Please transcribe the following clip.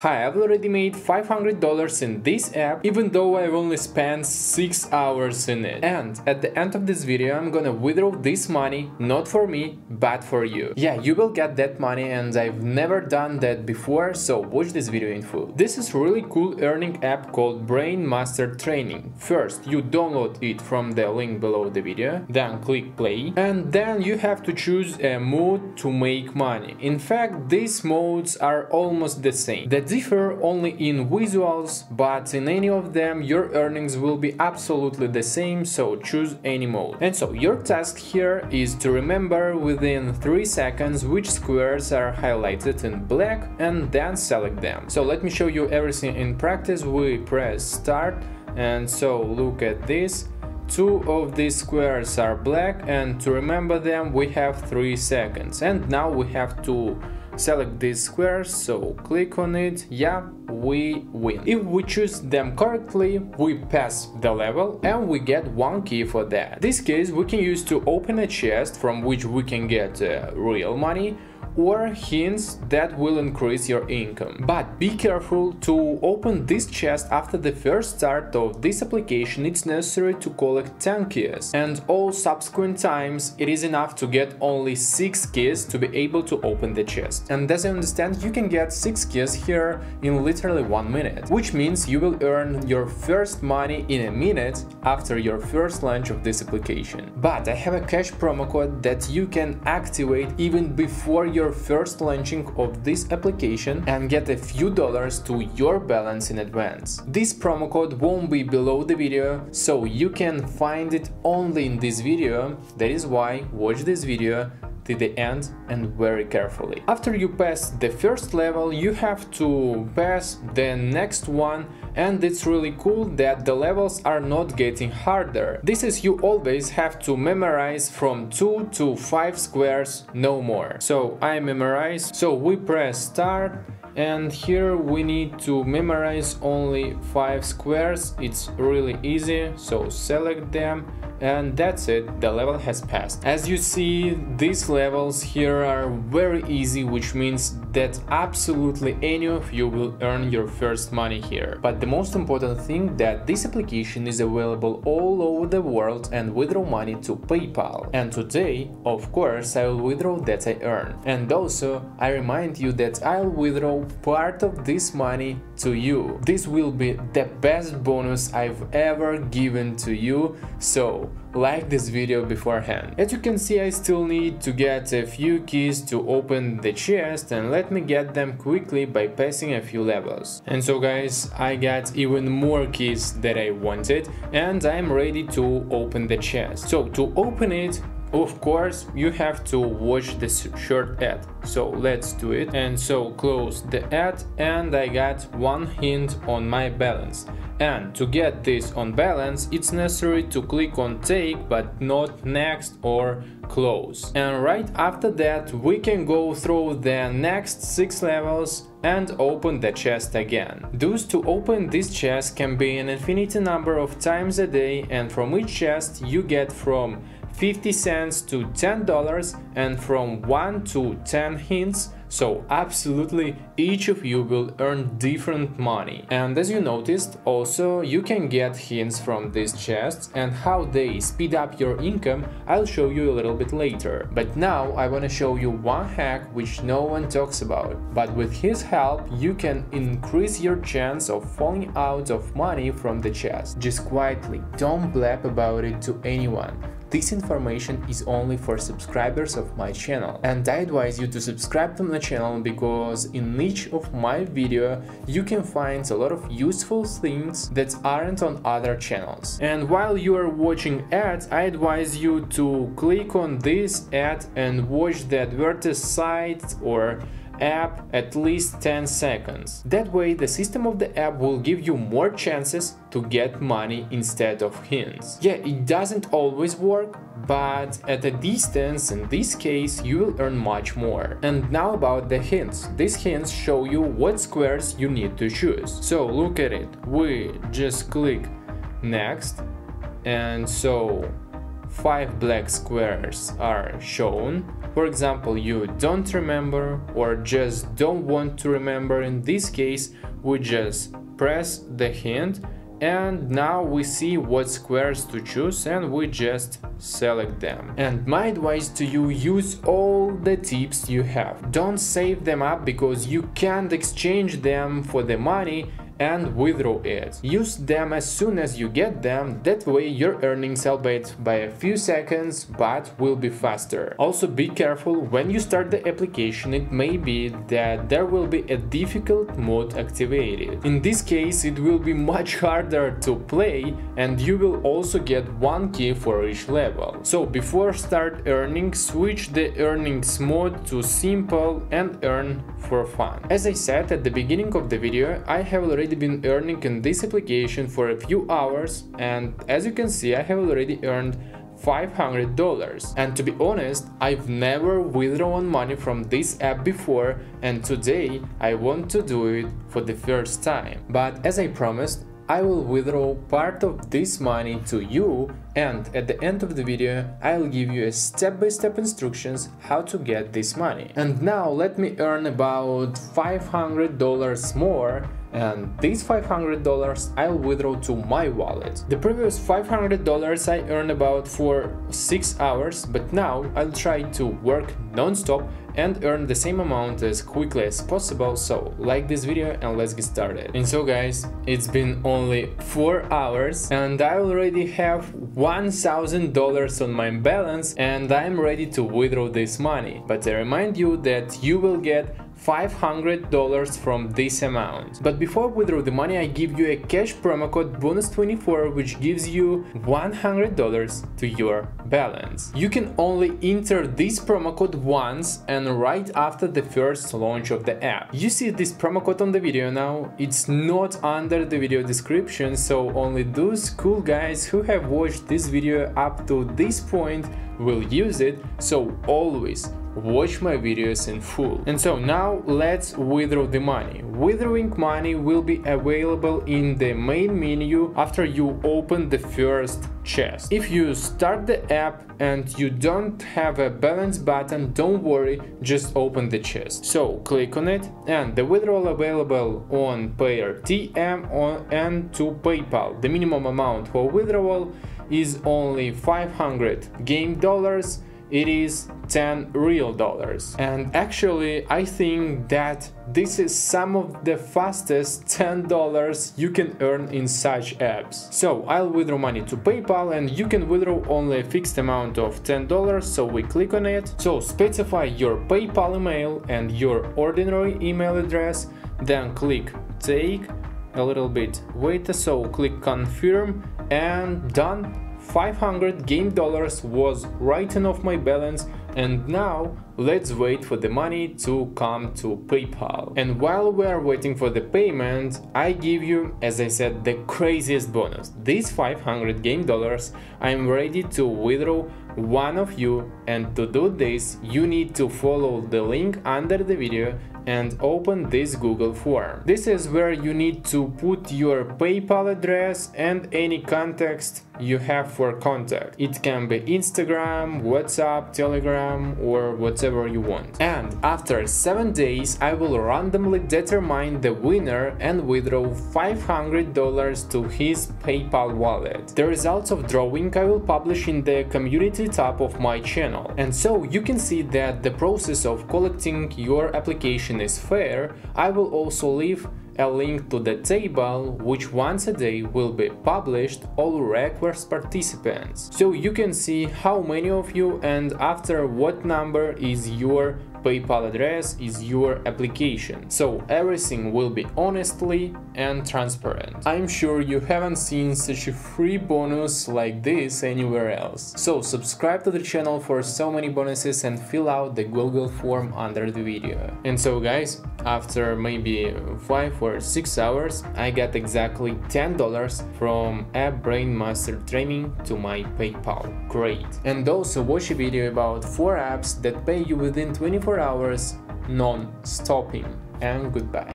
Hi, I've already made $500 in this app, even though I've only spent 6 hours in it. And at the end of this video, I'm gonna withdraw this money, not for me, but for you. Yeah, you will get that money, and I've never done that before, so watch this video in full. This is really cool earning app called Brain Master Training. First, you download it from the link below the video, then click play, and then you have to choose a mode to make money. In fact, these modes are almost the same. They differ only in visuals, but in any of them your earnings will be absolutely the same, so choose any mode. And so your task here is to remember within 3 seconds which squares are highlighted in black and then select them. So let me show you everything in practice. We press start, and so look at this. 2 of these squares are black, and to remember them we have 3 seconds. And now we have to select these squares, so click on it. Yeah, we win. If we choose them correctly, we pass the level and we get 1 key for that. This case we can use to open a chest from which we can get real money, or hints that will increase your income. But be careful to open this chest after the first start of this application. It's necessary to collect 10 keys, and all subsequent times it is enough to get only 6 keys to be able to open the chest. And as I understand, you can get 6 keys here in literally 1 minute, which means you will earn your first money in a minute after your first launch of this application. But I have a cash promo code that you can activate even before your first launching of this application and get a few dollars to your balance in advance. This promo code won't be below the video, so you can find it only in this video. That is why watch this video to the end and very carefully. After you pass the first level, you have to pass the next one, and it's really cool that the levels are not getting harder. This is you always have to memorize from 2 to 5 squares, no more. So I memorize, so we press start, and here we need to memorize only 5 squares. It's really easy, so select them, and that's it, the level has passed. As you see, these levels here are very easy, which means that absolutely any of you will earn your first money here. But the most important thing that this application is available all over the world and withdraw money to PayPal. And today, of course, I will withdraw that I earn. And also, I remind you that I'll withdraw part of this money to you. This will be the best bonus I've ever given to you, so like this video beforehand. As you can see, I still need to get a few keys to open the chest, and let me get them quickly by passing a few levels. And so guys, I got even more keys that I wanted, and I'm ready to open the chest. So to open it, of course, you have to watch the short ad. So let's do it. And so close the ad, and I got 1 hint on my balance. And to get this on balance, it's necessary to click on take, but not next or close. And right after that, we can go through the next 6 levels and open the chest again. Thus, to open this chest can be an infinity number of times a day, and from each chest you get from 50 cents to $10 and from 1 to 10 hints. So absolutely each of you will earn different money. And as you noticed, also you can get hints from these chests, and how they speed up your income I'll show you a little bit later. But now I want to show you one hack which no one talks about, but with his help you can increase your chance of falling out of money from the chest. Just quietly, don't blab about it to anyone. This information is only for subscribers of my channel, and I advise you to subscribe to my channel, because in each of my video you can find a lot of useful things that aren't on other channels. And while you are watching ads, I advise you to click on this ad and watch the advertise site or app at least 10 seconds. That way the system of the app will give you more chances to get money instead of hints. Yeah, it doesn't always work, but at a distance in this case you will earn much more. And now about the hints. These hints show you what squares you need to choose. So look at it. We just click next, and so 5 black squares are shown, for example you don't remember or just don't want to remember, in this case we just press the hint and now we see what squares to choose and we just select them. And my advice to you, use all the tips you have. Don't save them up because you can't exchange them for the money and withdraw it. Use them as soon as you get them, that way your earnings, albeit by a few seconds, but will be faster. Also be careful when you start the application, it may be that there will be a difficult mode activated. In this case it will be much harder to play and you will also get one key for each level. So before start earning, switch the earnings mode to simple and earn for fun. As I said at the beginning of the video, I have already been earning in this application for a few hours and as you can see I have already earned $500, and to be honest I've never withdrawn money from this app before and today I want to do it for the first time. But as I promised, I will withdraw part of this money to you and at the end of the video I'll give you a step-by-step instructions how to get this money. And now let me earn about $500 more, and these $500 I'll withdraw to my wallet. The previous $500 I earned about for 6 hours, but now I'll try to work non-stop and earn the same amount as quickly as possible. So like this video and let's get started. And so guys, it's been only 4 hours and I already have $1,000 on my balance and I'm ready to withdraw this money. But I remind you that you will get $500 from this amount. But before I withdraw the money, I give you a cash promo code BONUS24 which gives you $100 to your balance. You can only enter this promo code once and right after the first launch of the app. You see this promo code on the video now, it's not under the video description, so only those cool guys who have watched this video up to this point will use it, so always watch my videos in full. And so now let's withdraw the money. Withdrawing money will be available in the main menu after you open the first chest. If you start the app and you don't have a balance button, don't worry, just open the chest. So click on it and the withdrawal available on Payeer TM and to PayPal. The minimum amount for withdrawal is only 500 game dollars. It is 10 real dollars. And actually I think that this is some of the fastest $10 you can earn in such apps. So I'll withdraw money to PayPal and you can withdraw only a fixed amount of $10, so we click on it. So specify your PayPal email and your ordinary email address, then click take, a little bit wait, so click confirm and done. 500 game dollars was written off my balance and now let's wait for the money to come to PayPal. And while we are waiting for the payment, I give you, as I said, the craziest bonus. These 500 game dollars I'm ready to withdraw one of you, and to do this you need to follow the link under the video and open this Google form. This is where you need to put your PayPal address and any context you have for contact. It can be Instagram, WhatsApp, Telegram or whatever you want. And after 7 days I will randomly determine the winner and withdraw $500 to his PayPal wallet. The results of drawing I will publish in the community tab of my channel. And so you can see that the process of collecting your application is fair. I will also leave a link to the table which once a day will be published all requests participants, so you can see how many of you and after what number is your PayPal address is your application. So everything will be honestly and transparent. I'm sure you haven't seen such a free bonus like this anywhere else. So subscribe to the channel for so many bonuses and fill out the Google form under the video. And so guys, after maybe 5 or 6 hours I got exactly $10 from app Brain Master Training to my PayPal. Great. And also watch a video about 4 apps that pay you within 24 hours non-stopping. And goodbye.